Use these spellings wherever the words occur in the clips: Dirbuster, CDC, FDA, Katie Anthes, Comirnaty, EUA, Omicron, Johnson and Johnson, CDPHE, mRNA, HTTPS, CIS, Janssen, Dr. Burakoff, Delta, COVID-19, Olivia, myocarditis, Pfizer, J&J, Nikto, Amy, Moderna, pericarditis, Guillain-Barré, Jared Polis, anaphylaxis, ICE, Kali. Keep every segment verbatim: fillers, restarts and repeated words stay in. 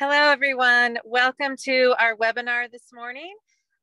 Hello, everyone. Welcome to our webinar this morning.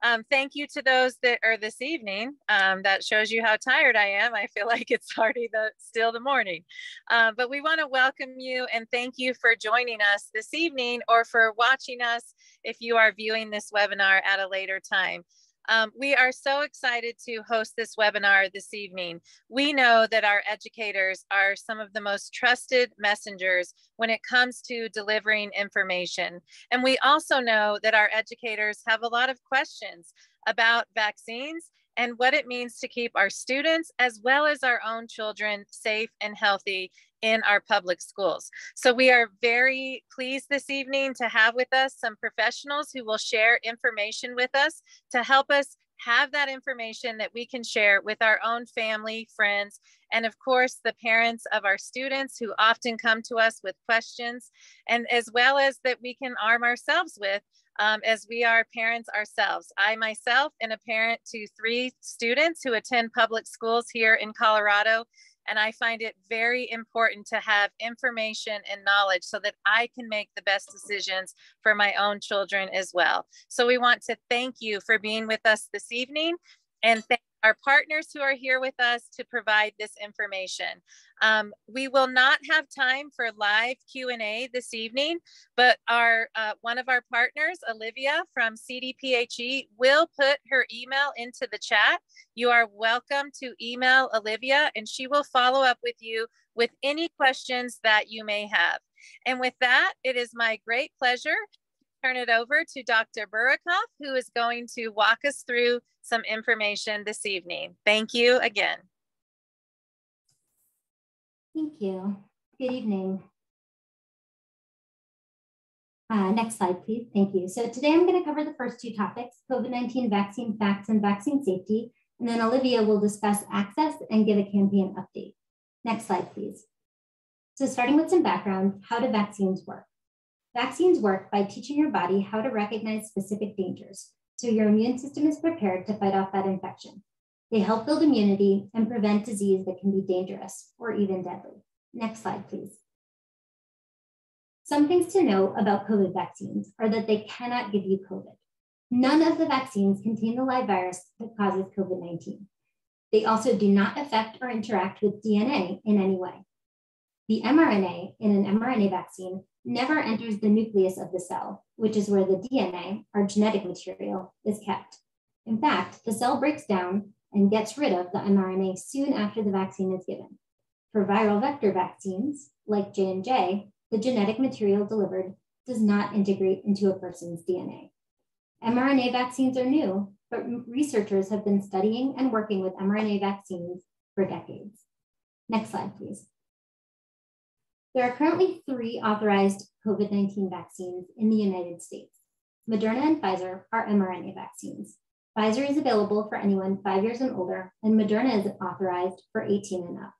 Um, thank you to those that are this evening. Um, that shows you how tired I am. I feel like it's already the, still the morning. Uh, but we want to welcome you and thank you for joining us this evening or for watching us if you are viewing this webinar at a later time. Um, we are so excited to host this webinar this evening. We know that our educators are some of the most trusted messengers when it comes to delivering information. And we also know that our educators have a lot of questions about vaccines and what it means to keep our students as well as our own children safe and healthy in our public schools. So we are very pleased this evening to have with us some professionals who will share information with us to help us have that information that we can share with our own family, friends, and of course, the parents of our students who often come to us with questions, and as well as that we can arm ourselves with Um, as we are parents ourselves. I myself am a parent to three students who attend public schools here in Colorado, and I find it very important to have information and knowledge so that I can make the best decisions for my own children as well. So we want to thank you for being with us this evening and thank our partners who are here with us to provide this information. Um, we will not have time for live Q and A this evening, but our uh, one of our partners, Olivia from C D P H E, will put her email into the chat. You are welcome to email Olivia, and she will follow up with you with any questions that you may have. And with that, it is my great pleasure turn it over to Doctor Burakoff, who is going to walk us through some information this evening. Thank you again. Thank you. Good evening. Uh, next slide, please. Thank you. So today I'm going to cover the first two topics, COVID nineteen vaccine facts and vaccine safety, and then Olivia will discuss access and give a campaign update. Next slide, please. So starting with some background, how do vaccines work? Vaccines work by teaching your body how to recognize specific dangers, so your immune system is prepared to fight off that infection. They help build immunity and prevent disease that can be dangerous or even deadly. Next slide, please. Some things to know about COVID vaccines are that they cannot give you COVID. None of the vaccines contain the live virus that causes COVID nineteen. They also do not affect or interact with D N A in any way. The mRNA in an mRNA vaccine never enters the nucleus of the cell, which is where the D N A, our genetic material, is kept. In fact, the cell breaks down and gets rid of the mRNA soon after the vaccine is given. For viral vector vaccines, like J and J, the genetic material delivered does not integrate into a person's D N A. mRNA vaccines are new, but researchers have been studying and working with mRNA vaccines for decades. Next slide, please. There are currently three authorized COVID nineteen vaccines in the United States. Moderna and Pfizer are mRNA vaccines. Pfizer is available for anyone five years and older, and Moderna is authorized for eighteen and up.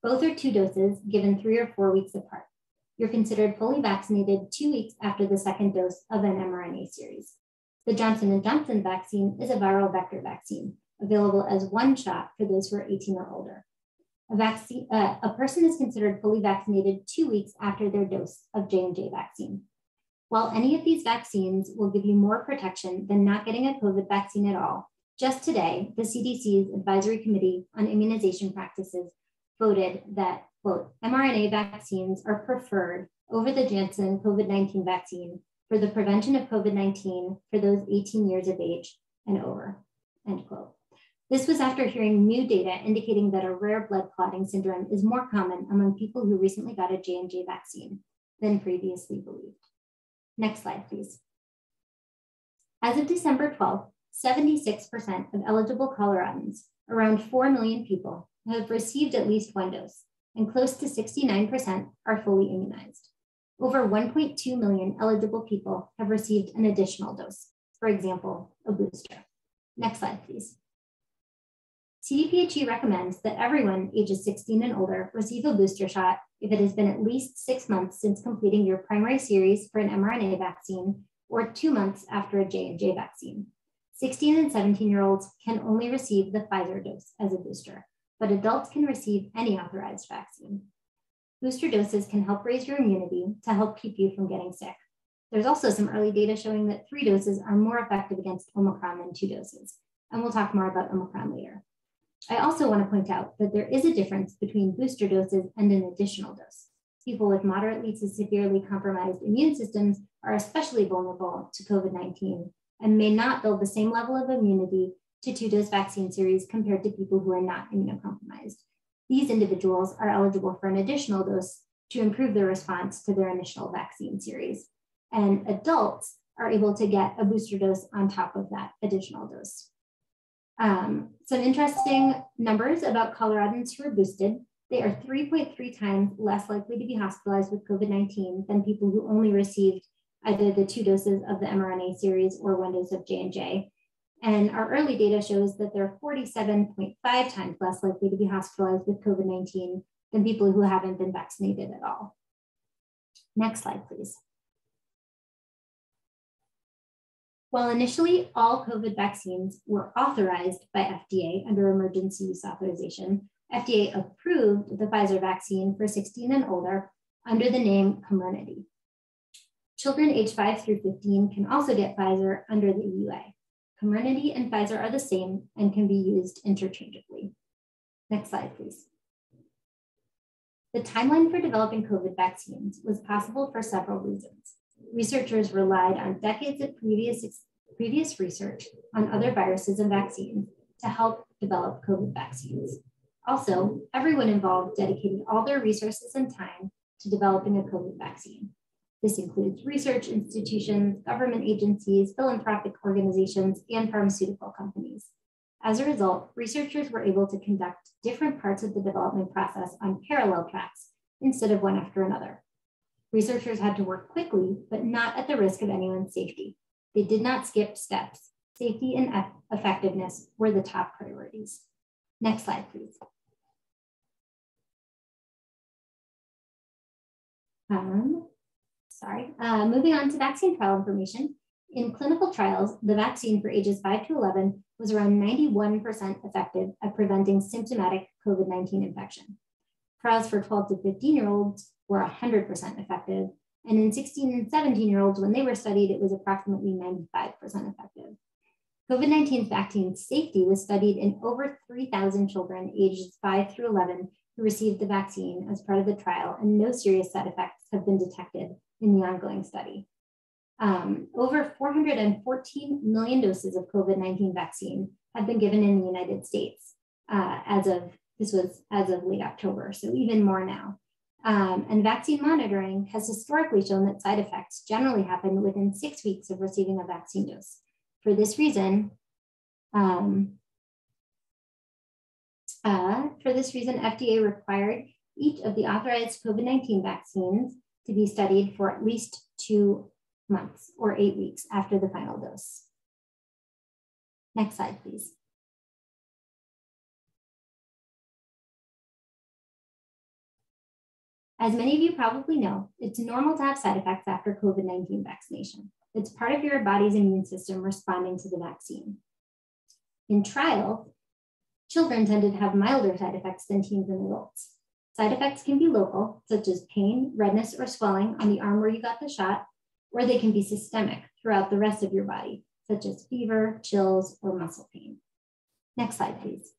Both are two doses given three or four weeks apart. You're considered fully vaccinated two weeks after the second dose of an mRNA series. The Johnson and Johnson vaccine is a viral vector vaccine, available as one shot for those who are eighteen or older. A, vaccine, uh, a person is considered fully vaccinated two weeks after their dose of J and J vaccine. While any of these vaccines will give you more protection than not getting a COVID vaccine at all, just today, the C D C's Advisory Committee on Immunization Practices voted that, quote, mRNA vaccines are preferred over the Janssen COVID nineteen vaccine for the prevention of COVID nineteen for those eighteen years of age and over, end quote. This was after hearing new data indicating that a rare blood clotting syndrome is more common among people who recently got a J and J vaccine than previously believed. Next slide, please. As of December twelfth, seventy-six percent of eligible Coloradans, around four million people, have received at least one dose, and close to sixty-nine percent are fully immunized. Over one point two million eligible people have received an additional dose, for example, a booster. Next slide, please. C D P H E recommends that everyone ages sixteen and older receive a booster shot if it has been at least six months since completing your primary series for an mRNA vaccine or two months after a J and J vaccine. sixteen and seventeen-year-olds can only receive the Pfizer dose as a booster, but adults can receive any authorized vaccine. Booster doses can help raise your immunity to help keep you from getting sick. There's also some early data showing that three doses are more effective against Omicron than two doses. And we'll talk more about Omicron later. I also want to point out that there is a difference between booster doses and an additional dose. People with moderately to severely compromised immune systems are especially vulnerable to COVID nineteen and may not build the same level of immunity to two-dose vaccine series compared to people who are not immunocompromised. These individuals are eligible for an additional dose to improve their response to their initial vaccine series. And adults are able to get a booster dose on top of that additional dose. Um, some interesting numbers about Coloradans who are boosted. They are three point three times less likely to be hospitalized with COVID nineteen than people who only received either the two doses of the mRNA series or one dose of J and J. And our early data shows that they're forty-seven point five times less likely to be hospitalized with COVID nineteen than people who haven't been vaccinated at all. Next slide, please. While initially all COVID vaccines were authorized by F D A under emergency use authorization, F D A approved the Pfizer vaccine for sixteen and older under the name Comirnaty. Children age five through fifteen can also get Pfizer under the E U A. Comirnaty and Pfizer are the same and can be used interchangeably. Next slide, please. The timeline for developing COVID vaccines was possible for several reasons. Researchers relied on decades of previous, previous research on other viruses and vaccines to help develop COVID vaccines. Also, everyone involved dedicated all their resources and time to developing a COVID vaccine. This includes research institutions, government agencies, philanthropic organizations, and pharmaceutical companies. As a result, researchers were able to conduct different parts of the development process on parallel tracks instead of one after another. Researchers had to work quickly, but not at the risk of anyone's safety. They did not skip steps. Safety and effectiveness were the top priorities. Next slide, please. Um, sorry, uh, moving on to vaccine trial information. In clinical trials, the vaccine for ages five to eleven was around ninety-one percent effective at preventing symptomatic COVID nineteen infection. Trials for twelve to fifteen-year-olds were one hundred percent effective, and in sixteen and seventeen-year-olds, when they were studied, it was approximately ninety-five percent effective. COVID nineteen vaccine safety was studied in over three thousand children ages five through eleven who received the vaccine as part of the trial, and no serious side effects have been detected in the ongoing study. Um, over four hundred fourteen million doses of COVID nineteen vaccine have been given in the United States uh, as of, this was as of late October, so even more now. Um, and vaccine monitoring has historically shown that side effects generally happen within six weeks of receiving a vaccine dose. For this reason, um, uh, for this reason, F D A required each of the authorized COVID nineteen vaccines to be studied for at least two months or eight weeks after the final dose. Next slide, please. As many of you probably know, it's normal to have side effects after COVID nineteen vaccination. It's part of your body's immune system responding to the vaccine. In trials, children tended to have milder side effects than teens and adults. Side effects can be local, such as pain, redness, or swelling on the arm where you got the shot, or they can be systemic throughout the rest of your body, such as fever, chills, or muscle pain. Next slide, please.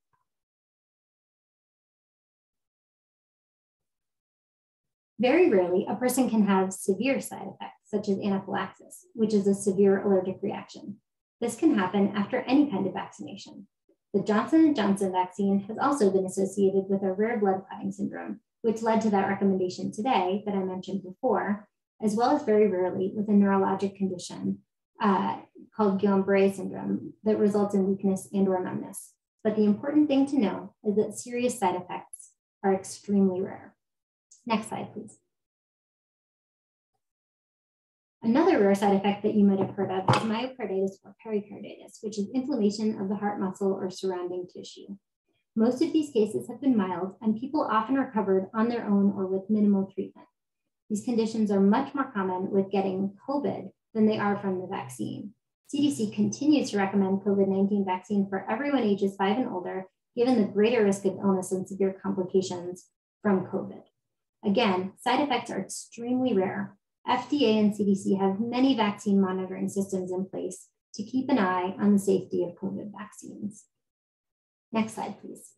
Very rarely, a person can have severe side effects, such as anaphylaxis, which is a severe allergic reaction. This can happen after any kind of vaccination. The Johnson and Johnson vaccine has also been associated with a rare blood clotting syndrome, which led to that recommendation today that I mentioned before, as well as very rarely with a neurologic condition uh, called Guillain-Barré syndrome that results in weakness and or numbness. But the important thing to know is that serious side effects are extremely rare. Next slide, please. Another rare side effect that you might have heard of is myocarditis or pericarditis, which is inflammation of the heart muscle or surrounding tissue. Most of these cases have been mild, and people often recovered on their own or with minimal treatment. These conditions are much more common with getting COVID than they are from the vaccine. C D C continues to recommend COVID nineteen vaccine for everyone ages five and older, given the greater risk of illness and severe complications from COVID. Again, side effects are extremely rare. F D A and C D C have many vaccine monitoring systems in place to keep an eye on the safety of COVID vaccines. Next slide, please.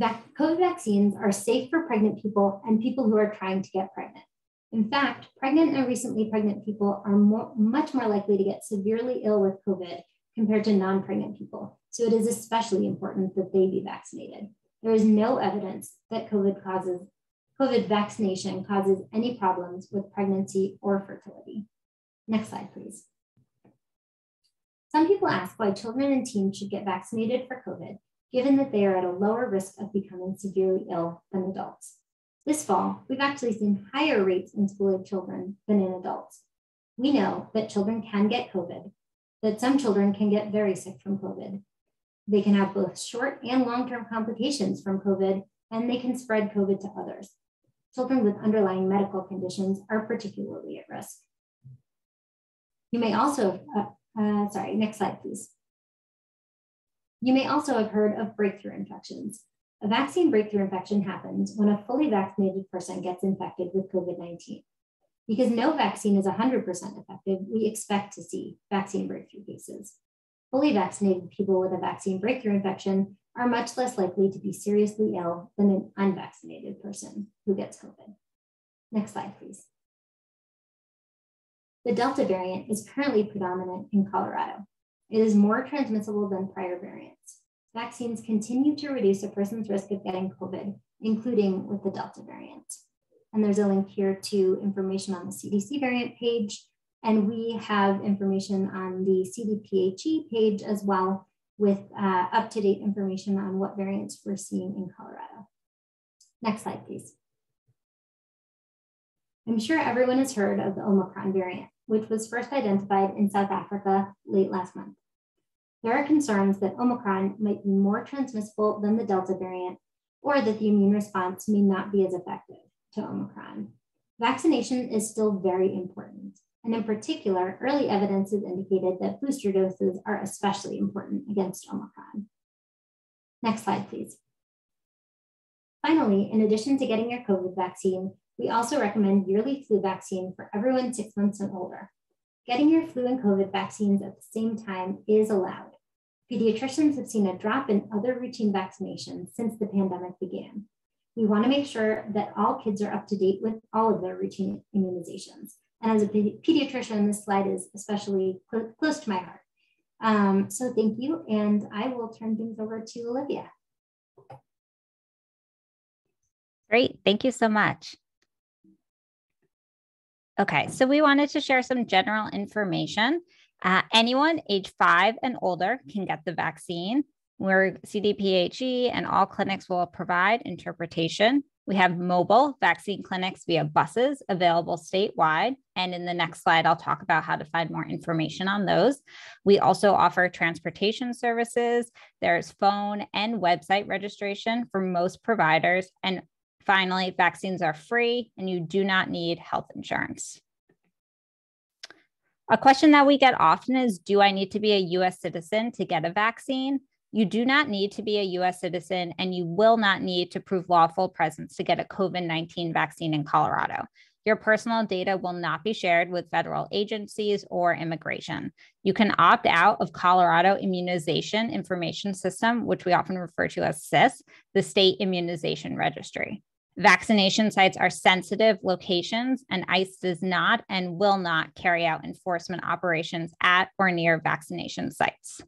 COVID vaccines are safe for pregnant people and people who are trying to get pregnant. In fact, pregnant and recently pregnant people are more, much more likely to get severely ill with COVID compared to non-pregnant people. So it is especially important that they be vaccinated. There is no evidence that COVID causes COVID vaccination causes any problems with pregnancy or fertility. Next slide, please. Some people ask why children and teens should get vaccinated for COVID, given that they are at a lower risk of becoming severely ill than adults. This fall, we've actually seen higher rates in school-age children than in adults. We know that children can get COVID, that some children can get very sick from COVID. They can have both short and long-term complications from COVID, and they can spread COVID to others. Children with underlying medical conditions are particularly at risk. You may also, uh, uh, sorry, next slide, please. You may also have heard of breakthrough infections. A vaccine breakthrough infection happens when a fully vaccinated person gets infected with COVID nineteen. Because no vaccine is one hundred percent effective, we expect to see vaccine breakthrough cases. Fully vaccinated people with a vaccine breakthrough infection are much less likely to be seriously ill than an unvaccinated person who gets COVID. Next slide, please. The Delta variant is currently predominant in Colorado. It is more transmissible than prior variants. Vaccines continue to reduce a person's risk of getting COVID, including with the Delta variant. And there's a link here to information on the C D C variant page. And we have information on the C D P H E page as well, with uh, up-to-date information on what variants we're seeing in Colorado. Next slide, please. I'm sure everyone has heard of the Omicron variant, which was first identified in South Africa late last month. There are concerns that Omicron might be more transmissible than the Delta variant, or that the immune response may not be as effective to Omicron. Vaccination is still very important. And in particular, early evidence has indicated that booster doses are especially important against Omicron. Next slide, please. Finally, in addition to getting your COVID vaccine, we also recommend yearly flu vaccine for everyone six months and older. Getting your flu and COVID vaccines at the same time is allowed. Pediatricians have seen a drop in other routine vaccinations since the pandemic began. We want to make sure that all kids are up to date with all of their routine immunizations. And as a pediatrician, this slide is especially cl- close to my heart. Um, so thank you, and I will turn things over to Olivia. Great, thank you so much. Okay, so we wanted to share some general information. Uh, anyone age five and older can get the vaccine, where C D P H E and all clinics will provide interpretation. We have mobile vaccine clinics via buses available statewide. And in the next slide, I'll talk about how to find more information on those. We also offer transportation services. There's phone and website registration for most providers. And finally, vaccines are free and you do not need health insurance. A question that we get often is, do I need to be a U S citizen to get a vaccine? You do not need to be a U S citizen, and you will not need to prove lawful presence to get a COVID nineteen vaccine in Colorado. Your personal data will not be shared with federal agencies or immigration. You can opt out of Colorado Immunization Information System, which we often refer to as C I S, the State Immunization Registry. Vaccination sites are sensitive locations, and ICE does not and will not carry out enforcement operations at or near vaccination sites.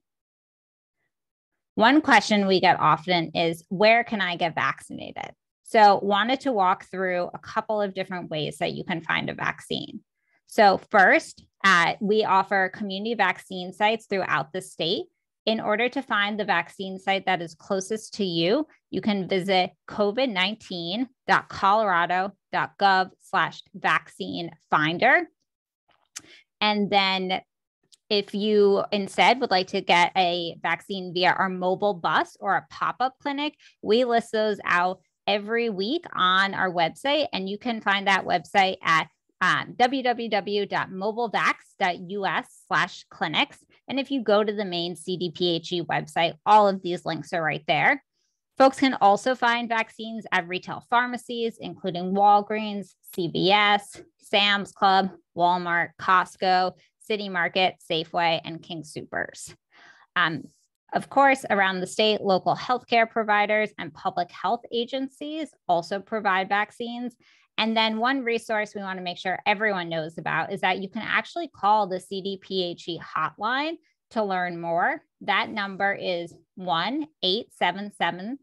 One question we get often is, where can I get vaccinated? So wanted to walk through a couple of different ways that you can find a vaccine. So first, uh, we offer community vaccine sites throughout the state. In order to find the vaccine site that is closest to you, you can visit covid nineteen dot colorado dot gov slash vaccine finder. And then if you instead would like to get a vaccine via our mobile bus or a pop-up clinic, we list those out every week on our website, and you can find that website at um, w w w dot mobile vax dot u s slash clinics. And if you go to the main C D P H E website, all of these links are right there. Folks can also find vaccines at retail pharmacies, including Walgreens, C V S, Sam's Club, Walmart, Costco, City Market, Safeway, and King Soopers. Um, of course, around the state, local healthcare providers and public health agencies also provide vaccines. And then one resource we want to make sure everyone knows about is that you can actually call the C D P H E hotline to learn more. That number is one eight seven seven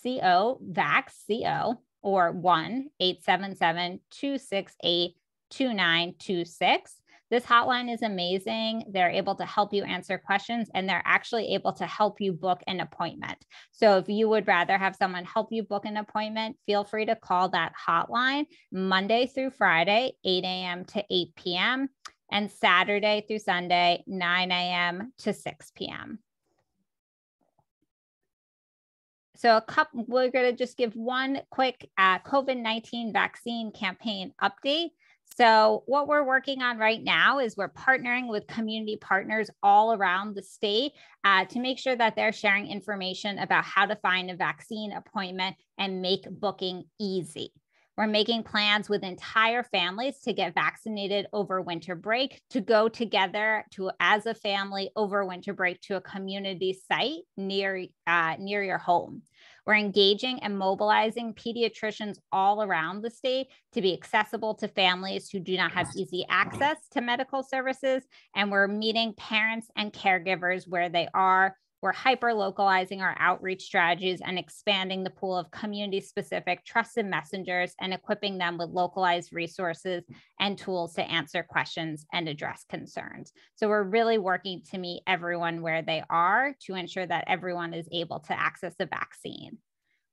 C O V A X C O or one eight seven seven two six eight two nine two six. This hotline is amazing. They're able to help you answer questions, and they're actually able to help you book an appointment. So if you would rather have someone help you book an appointment, feel free to call that hotline Monday through Friday, eight a m to eight p m, and Saturday through Sunday, nine a m to six p m So a couple, we're going to just give one quick uh, COVID nineteen vaccine campaign update. So what we're working on right now is we're partnering with community partners all around the state uh, to make sure that they're sharing information about how to find a vaccine appointment and make booking easy. We're making plans with entire families to get vaccinated over winter break, to go together to as a family over winter break to a community site near, uh, near your home. We're engaging and mobilizing pediatricians all around the state to be accessible to families who do not have easy access to medical services. And we're meeting parents and caregivers where they are. We're hyper-localizing our outreach strategies and expanding the pool of community-specific trusted messengers and equipping them with localized resources and tools to answer questions and address concerns. So we're really working to meet everyone where they are to ensure that everyone is able to access the vaccine.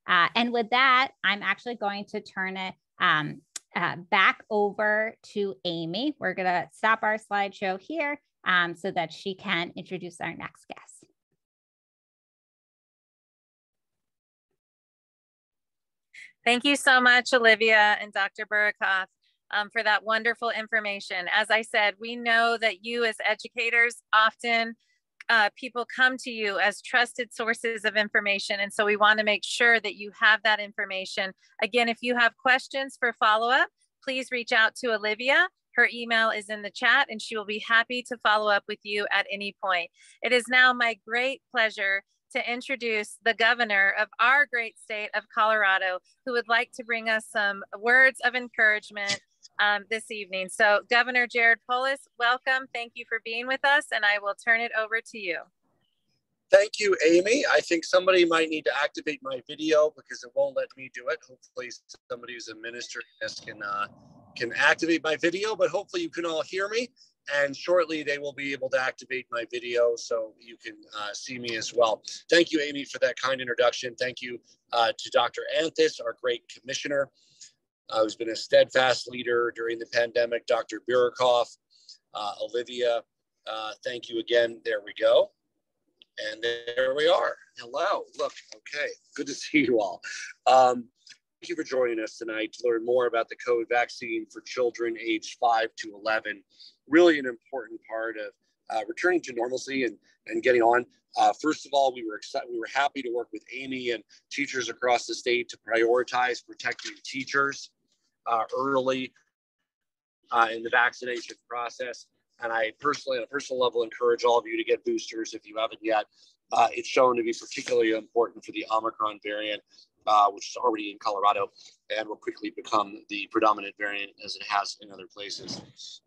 Uh, and with that, I'm actually going to turn it um, uh, back over to Amy. We're gonna stop our slideshow here um, so that she can introduce our next guest. Thank you so much, Olivia and Doctor Burakoff, um, for that wonderful information. As I said, we know that you as educators, often uh, people come to you as trusted sources of information. And so we want to make sure that you have that information. Again, if you have questions for follow-up, please reach out to Olivia. Her email is in the chat, and she will be happy to follow up with you at any point. It is now my great pleasure to introduce the governor of our great state of Colorado, who would like to bring us some words of encouragement um, this evening. So Governor Jared Polis, welcome. Thank you for being with us, and I will turn it over to you. Thank you, Amy. I think somebody might need to activate my video because it won't let me do it. Hopefully somebody who's administering this can, uh, can activate my video, but hopefully you can all hear me. And shortly, they will be able to activate my video so you can uh, see me as well. Thank you, Amy, for that kind introduction. Thank you uh, to Doctor Anthes, our great commissioner, uh, who's been a steadfast leader during the pandemic, Doctor Burakoff, uh, Olivia. Uh, thank you again. There we go. And there we are. Hello. Look, okay. Good to see you all. Um, thank you for joining us tonight to learn more about the COVID vaccine for children aged five to eleven. Really an important part of uh, returning to normalcy and, and getting on. Uh, first of all, we were excited, we were happy to work with Amy and teachers across the state to prioritize protecting teachers uh, early uh, in the vaccination process. And I personally, on a personal level, encourage all of you to get boosters if you haven't yet. Uh, it's shown to be particularly important for the Omicron variant, uh, which is already in Colorado and will quickly become the predominant variant as it has in other places.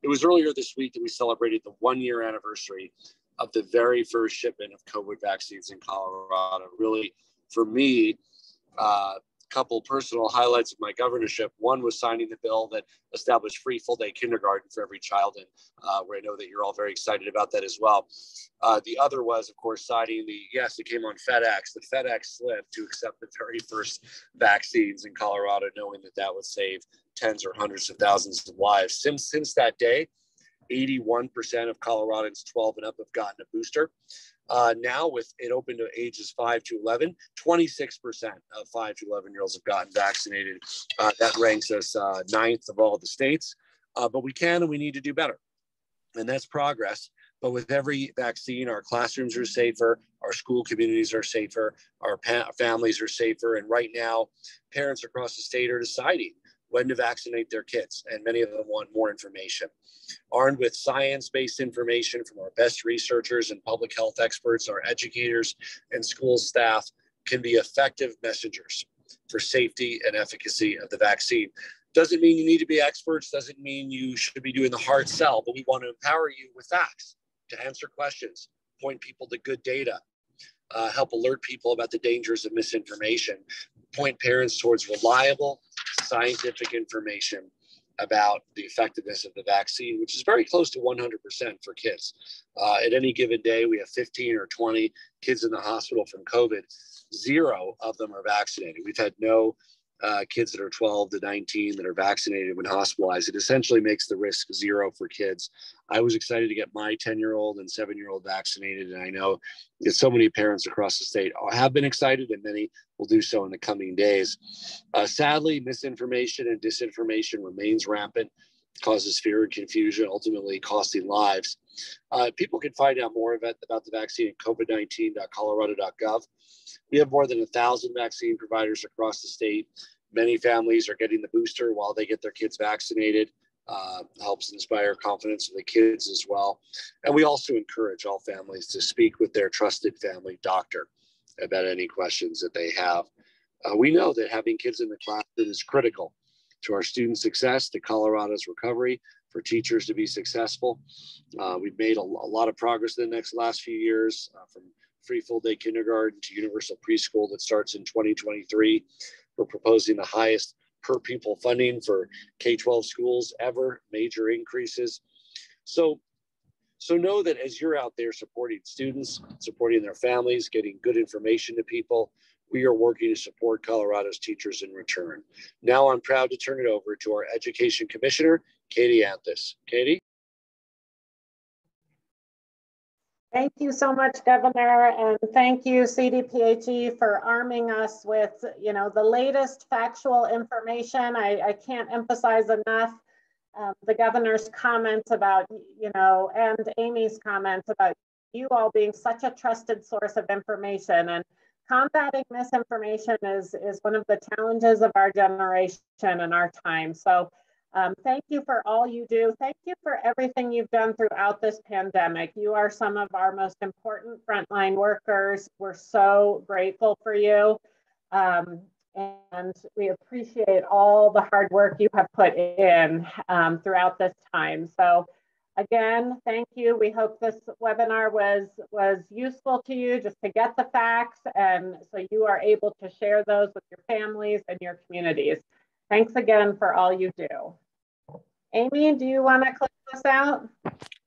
It was earlier this week that we celebrated the one year anniversary of the very first shipment of COVID vaccines in Colorado. Really, for me, uh, couple personal highlights of my governorship. One was signing the bill that established free full-day kindergarten for every child, and uh, where I know that you're all very excited about that as well. Uh, the other was, of course, signing the, yes, it came on FedEx, the FedEx slip to accept the very first vaccines in Colorado, knowing that that would save tens or hundreds of thousands of lives. Since, since that day, eighty-one percent of Coloradans twelve and up have gotten a booster. Uh, now, with it open to ages five to eleven, twenty-six percent of five to eleven-year-olds have gotten vaccinated. Uh, that ranks us uh, ninth of all the states. Uh, but we can and we need to do better. And that's progress. But with every vaccine, our classrooms are safer, our school communities are safer, our pa- families are safer. And right now, parents across the state are deciding when to vaccinate their kids, and many of them want more information. Armed with science-based information from our best researchers and public health experts, our educators and school staff can be effective messengers for safety and efficacy of the vaccine. Doesn't mean you need to be experts, doesn't mean you should be doing the hard sell, but we want to empower you with facts to answer questions, point people to good data, uh, help alert people about the dangers of misinformation, point parents towards reliable scientific information about the effectiveness of the vaccine, which is very close to one hundred percent for kids. Uh, at any given day, we have fifteen or twenty kids in the hospital from COVID. Zero of them are vaccinated. We've had no Uh, kids that are twelve to nineteen that are vaccinated when hospitalized. It essentially makes the risk zero for kids. I was excited to get my ten-year-old and seven-year-old vaccinated, and I know that so many parents across the state have been excited, and many will do so in the coming days. Uh, sadly, misinformation and disinformation remains rampant, causes fear and confusion, ultimately costing lives. Uh, people can find out more about, about the vaccine at covid nineteen dot colorado dot gov. We have more than one thousand vaccine providers across the state. Many families are getting the booster while they get their kids vaccinated. Uh, helps inspire confidence in the kids as well. And we also encourage all families to speak with their trusted family doctor about any questions that they have. Uh, we know that having kids in the classroom is critical to our student success, to Colorado's recovery, for teachers to be successful. Uh, we've made a, a lot of progress in the next last few years, uh, from free full-day kindergarten to universal preschool that starts in twenty twenty-three. We're proposing the highest per pupil funding for K twelve schools ever, major increases. So, so know that as you're out there supporting students, supporting their families, getting good information to people, we are working to support Colorado's teachers in return. Now I'm proud to turn it over to our Education Commissioner, Katie Anthes. Katie? Thank you so much, Governor, and thank you, C D P H E, for arming us with, you know, the latest factual information. I, I can't emphasize enough uh, the Governor's comments about, you know, and Amy's comments about you all being such a trusted source of information. And combating misinformation is, is one of the challenges of our generation and our time. So um, thank you for all you do. Thank you for everything you've done throughout this pandemic. You are some of our most important frontline workers. We're so grateful for you. Um, and we appreciate all the hard work you have put in um, throughout this time. So again, thank you. We hope this webinar was, was useful to you just to get the facts, and so you are able to share those with your families and your communities. Thanks again for all you do. Amy, do you want to close this out?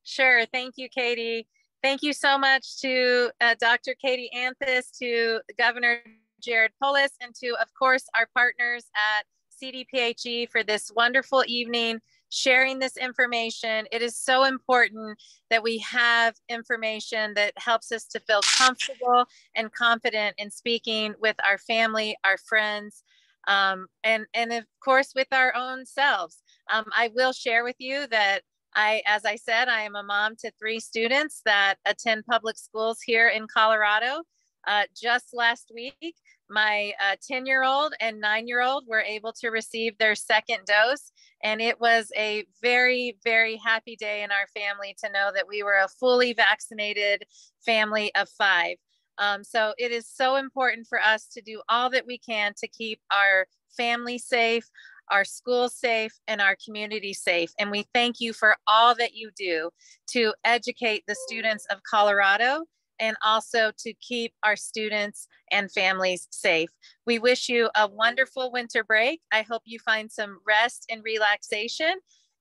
Sure. Thank you, Katie. Thank you so much to uh, Doctor Katie Anthes, to Governor Jared Polis, and to, of course, our partners at C D P H E for this wonderful evening, sharing this information. It is so important that we have information that helps us to feel comfortable and confident in speaking with our family, our friends, um, and, and of course with our own selves. Um, I will share with you that I, as I said, I am a mom to three students that attend public schools here in Colorado. Uh, just last week, my ten-year-old uh, and nine-year-old were able to receive their second dose, and it was a very, very happy day in our family to know that we were a fully vaccinated family of five. Um, so it is so important for us to do all that we can to keep our family safe, our schools safe, and our community safe. And we thank you for all that you do to educate the students of Colorado, and also to keep our students and families safe. We wish you a wonderful winter break. I hope you find some rest and relaxation.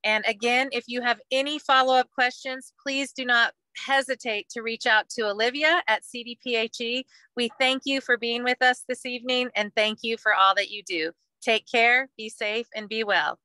And again, if you have any follow-up questions, please do not hesitate to reach out to Olivia at C D P H E. We thank you for being with us this evening, and thank you for all that you do. Take care, be safe, and be well.